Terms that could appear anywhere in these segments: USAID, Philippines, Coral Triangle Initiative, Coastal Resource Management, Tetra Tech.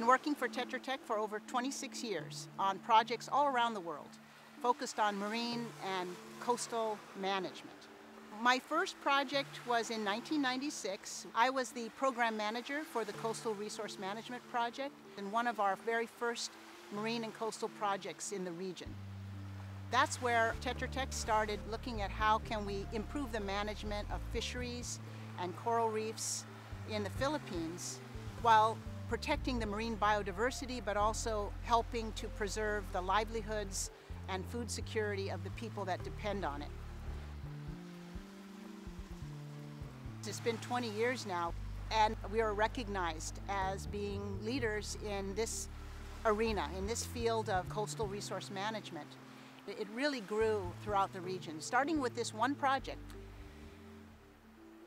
been working for Tetra Tech for over 26 years on projects all around the world, focused on marine and coastal management. My first project was in 1996. I was the program manager for the Coastal Resource Management Project and one of our very first marine and coastal projects in the region. That's where Tetra Tech started looking at how can we improve the management of fisheries and coral reefs in the Philippines while protecting the marine biodiversity, but also helping to preserve the livelihoods and food security of the people that depend on it. It's been 20 years now, and we are recognized as being leaders in this arena, in this field of coastal resource management. It really grew throughout the region, starting with this one project.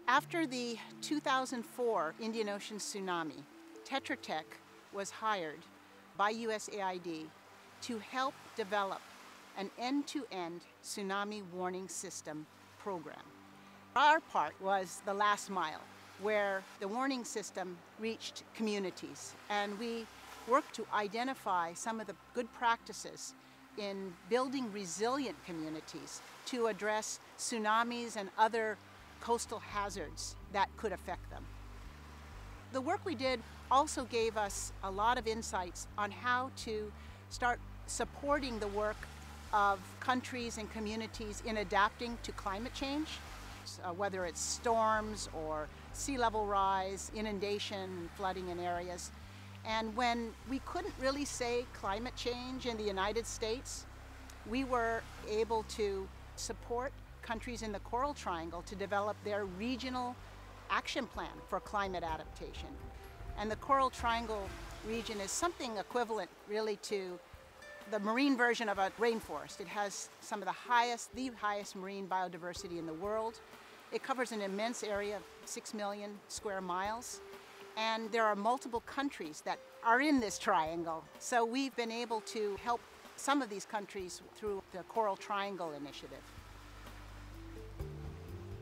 After the 2004 Indian Ocean tsunami, Tetra Tech was hired by USAID to help develop an end-to-end tsunami warning system program. Our part was the last mile, where the warning system reached communities, and we worked to identify some of the good practices in building resilient communities to address tsunamis and other coastal hazards that could affect them. The work we did also gave us a lot of insights on how to start supporting the work of countries and communities in adapting to climate change. Whether it's storms or sea level rise, inundation, flooding in areas. And when we couldn't really say climate change in the United States, we were able to support countries in the Coral Triangle to develop their regional action plan for climate adaptation. And the Coral Triangle region is something equivalent really to the marine version of a rainforest. It has some of the highest marine biodiversity in the world. It covers an immense area of 6 million square miles. And there are multiple countries that are in this triangle. So we've been able to help some of these countries through the Coral Triangle Initiative.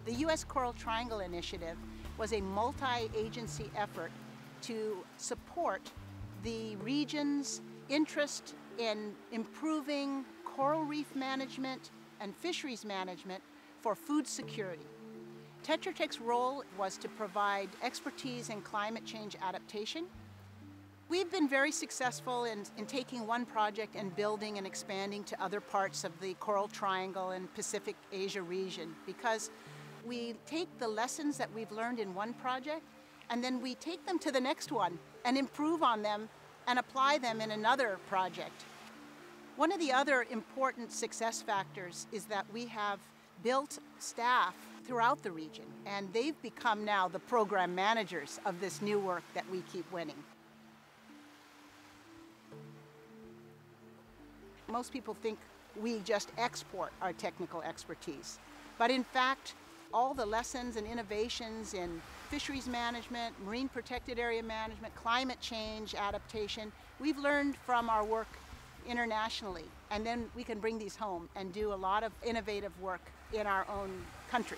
The U.S. Coral Triangle Initiative was a multi-agency effort to support the region's interest in improving coral reef management and fisheries management for food security. Tetra Tech's role was to provide expertise in climate change adaptation. We've been very successful in taking one project and building and expanding to other parts of the Coral Triangle and Pacific Asia region, because we take the lessons that we've learned in one project and then we take them to the next one and improve on them and apply them in another project. One of the other important success factors is that we have built staff throughout the region, and they've become now the program managers of this new work that we keep winning. Most people think we just export our technical expertise, but in fact, all the lessons and innovations in fisheries management, marine protected area management, climate change adaptation, we've learned from our work internationally. And then we can bring these home and do a lot of innovative work in our own country.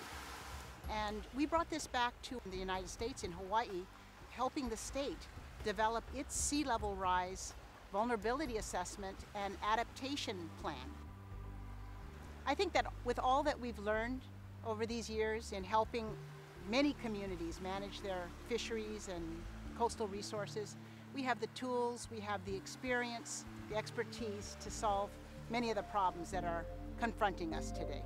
And we brought this back to the United States in Hawaii, helping the state develop its sea level rise vulnerability assessment and adaptation plan. I think that with all that we've learned over these years in helping many communities manage their fisheries and coastal resources, we have the tools, we have the experience, the expertise to solve many of the problems that are confronting us today.